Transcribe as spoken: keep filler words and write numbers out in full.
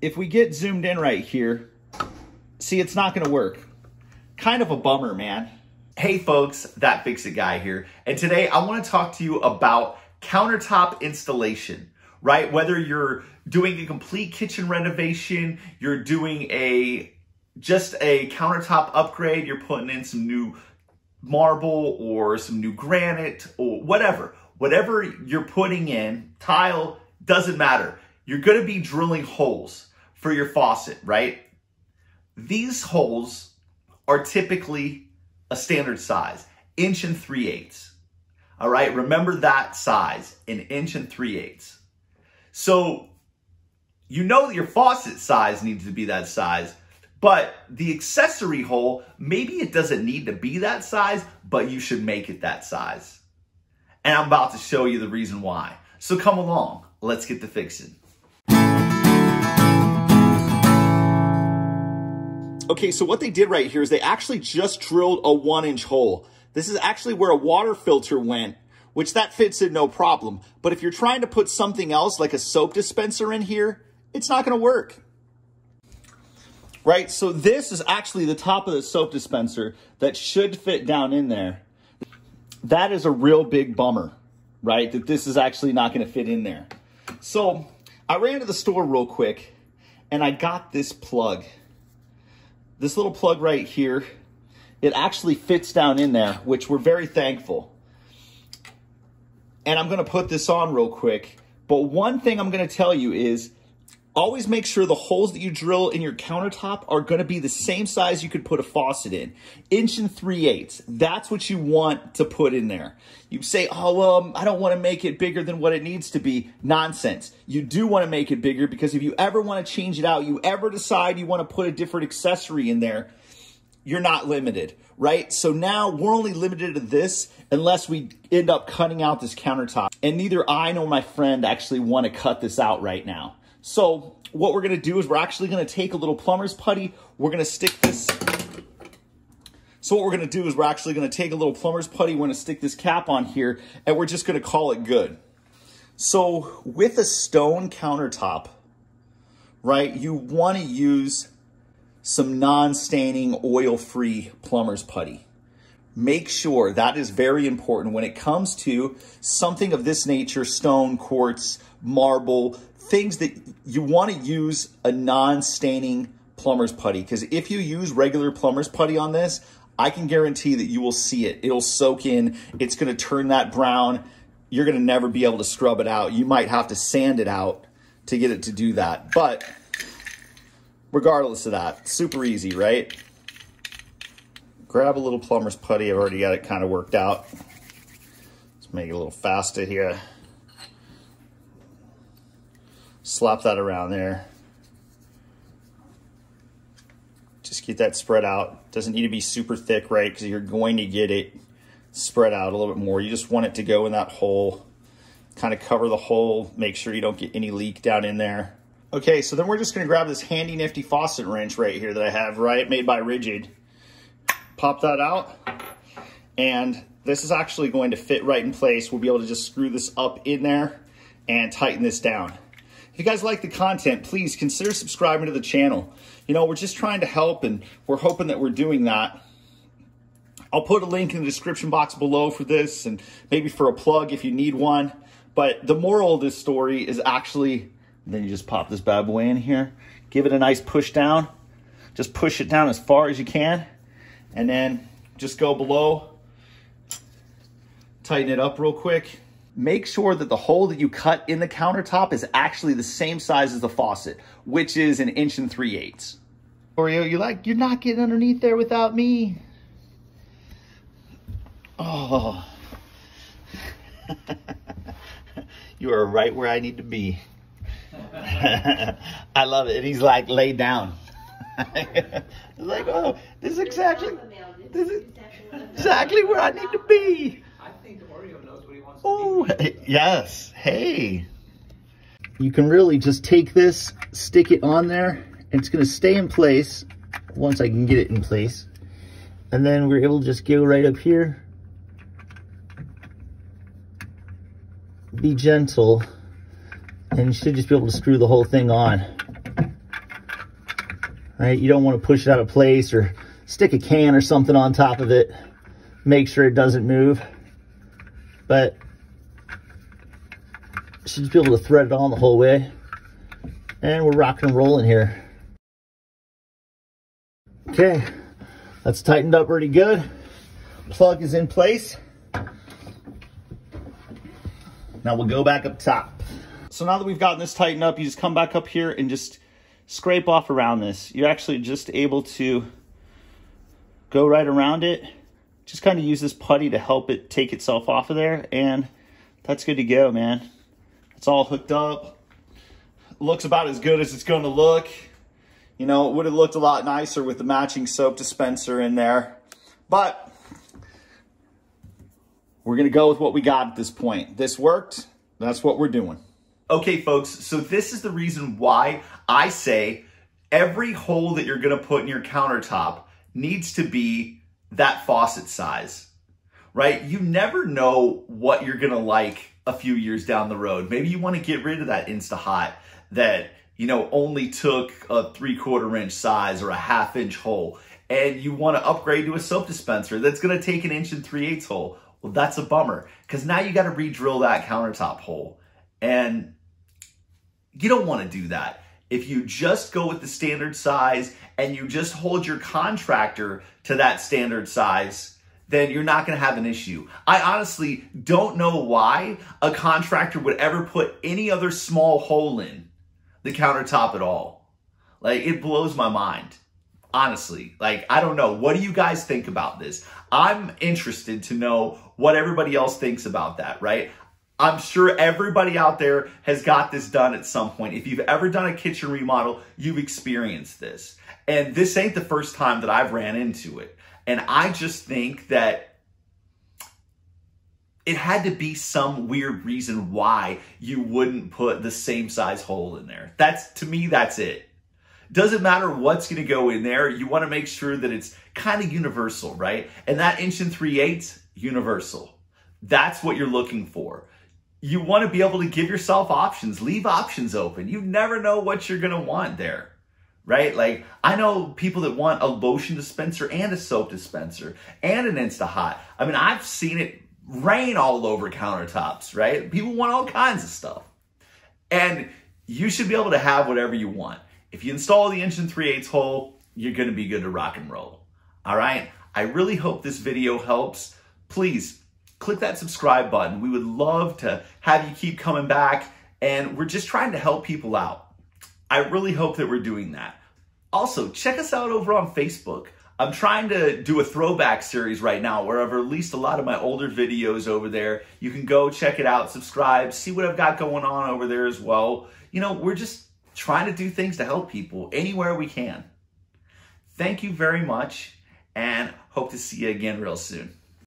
if we get zoomed in right here, see, it's not gonna work. Kind of a bummer, man. Hey folks, That Fix It Guy here. And today I wanna talk to you about countertop installation, right? Whether you're doing a complete kitchen renovation, you're doing a just a countertop upgrade, you're putting in some new marble or some new granite or whatever. Whatever you're putting in, tile, doesn't matter. You're gonna be drilling holes for your faucet, right? These holes are typically a standard size, inch and three eighths. All right, remember that size, an inch and three eighths. So you know that your faucet size needs to be that size, but the accessory hole, maybe it doesn't need to be that size, but you should make it that size. And I'm about to show you the reason why. So come along, let's get to fixing. Okay, so what they did right here is they actually just drilled a one inch hole. This is actually where a water filter went, which that fits in no problem. But if you're trying to put something else like a soap dispenser in here, it's not gonna work. Right, so this is actually the top of the soap dispenser that should fit down in there. That is a real big bummer, right? That this is actually not gonna fit in there. So I ran to the store real quick and I got this plug. This little plug right here, it actually fits down in there, which we're very thankful. And I'm gonna put this on real quick. But one thing I'm gonna tell you is, always make sure the holes that you drill in your countertop are gonna be the same size you could put a faucet in. Inch and three eighths, that's what you want to put in there. You say, oh, well, I don't wanna make it bigger than what it needs to be. Nonsense. You do wanna make it bigger, because if you ever wanna change it out, you ever decide you wanna put a different accessory in there, you're not limited, right? So now we're only limited to this unless we end up cutting out this countertop. And neither I nor my friend actually wanna cut this out right now. So what we're gonna do is we're actually gonna take a little plumber's putty, we're gonna stick this, so what we're gonna do is we're actually gonna take a little plumber's putty, we're gonna stick this cap on here, and we're just gonna call it good. So with a stone countertop, right, you wanna use some non-staining, oil-free plumber's putty. Make sure, that is very important when it comes to something of this nature, stone, quartz, marble, things that you want to use a non-staining plumber's putty. Because if you use regular plumber's putty on this, I can guarantee that you will see it. It'll soak in, it's going to turn that brown. You're going to never be able to scrub it out. You might have to sand it out to get it to do that. But regardless of that, super easy, right? Grab a little plumber's putty. I've already got it kind of worked out. Let's make it a little faster here. Slap that around there. Just get that spread out. Doesn't need to be super thick, right? Because you're going to get it spread out a little bit more. You just want it to go in that hole, kind of cover the hole, make sure you don't get any leak down in there. Okay, so then we're just gonna grab this handy nifty faucet wrench right here that I have, right? Made by Ridgid. Pop that out, and this is actually going to fit right in place. We'll be able to just screw this up in there and tighten this down. If you guys like the content, please consider subscribing to the channel. You know, we're just trying to help, and we're hoping that we're doing that. I'll put a link in the description box below for this, and maybe for a plug if you need one. But the moral of this story is actually, then you just pop this bad boy in here, give it a nice push down, just push it down as far as you can. And then just go below, tighten it up real quick. Make sure that the hole that you cut in the countertop is actually the same size as the faucet, which is an inch and three eighths. Oreo, you're like, you're not getting underneath there without me. Oh. You are right where I need to be. I love it. And he's like, lay down. It's like, oh, this is exactly, this is exactly where I need to be. I think Oreo knows what he wants to do. Oh, yes. Hey. You can really just take this, stick it on there, and it's going to stay in place once I can get it in place. And then we're able to just go right up here. Be gentle, and you should just be able to screw the whole thing on. right? You don't want to push it out of place or stick a can or something on top of it. Make sure it doesn't move. But you should be able to thread it on the whole way. And we're rocking and rolling here. Okay, that's tightened up pretty good. Plug is in place. Now we'll go back up top. So now that we've gotten this tightened up, you just come back up here and just scrape off around this. You're actually just able to go right around it. Just kind of use this putty to help it take itself off of there, and that's good to go, man. It's all hooked up. Looks about as good as it's going to look. You know, it would have looked a lot nicer with the matching soap dispenser in there, but we're going to go with what we got at this point. This worked. That's what we're doing. Okay, folks. So this is the reason why I say every hole that you're going to put in your countertop needs to be that faucet size, right? You never know what you're going to like a few years down the road. Maybe you want to get rid of that Insta Hot that, you know, only took a three quarter inch size or a half inch hole, and you want to upgrade to a soap dispenser that's going to take an inch and three eighths hole. Well, that's a bummer, because now you got to re-drill that countertop hole, and you don't want to do that. If you just go with the standard size and you just hold your contractor to that standard size, then you're not going to have an issue. I honestly don't know why a contractor would ever put any other small hole in the countertop at all. Like, it blows my mind. Honestly, like, I don't know. What do you guys think about this? I'm interested to know what everybody else thinks about that, right? I'm sure everybody out there has got this done at some point. If you've ever done a kitchen remodel, you've experienced this. And this ain't the first time that I've ran into it. And I just think that it had to be some weird reason why you wouldn't put the same size hole in there. That's, to me, that's it. Doesn't matter what's going to go in there. You want to make sure that it's kind of universal, right? And that inch and three eighths, universal. That's what you're looking for. You want to be able to give yourself options, leave options open. You never know what you're going to want there, right? Like, I know people that want a lotion dispenser and a soap dispenser and an Insta Hot. I mean, I've seen it rain all over countertops, right? People want all kinds of stuff, and you should be able to have whatever you want. If you install the inch and three eighths hole, you're going to be good to rock and roll. All right. I really hope this video helps. Please click that subscribe button. We would love to have you keep coming back, and we're just trying to help people out. I really hope that we're doing that. Also, check us out over on Facebook. I'm trying to do a throwback series right now where I've released a lot of my older videos over there. You can go check it out, subscribe, see what I've got going on over there as well. You know, we're just trying to do things to help people anywhere we can. Thank you very much, and hope to see you again real soon.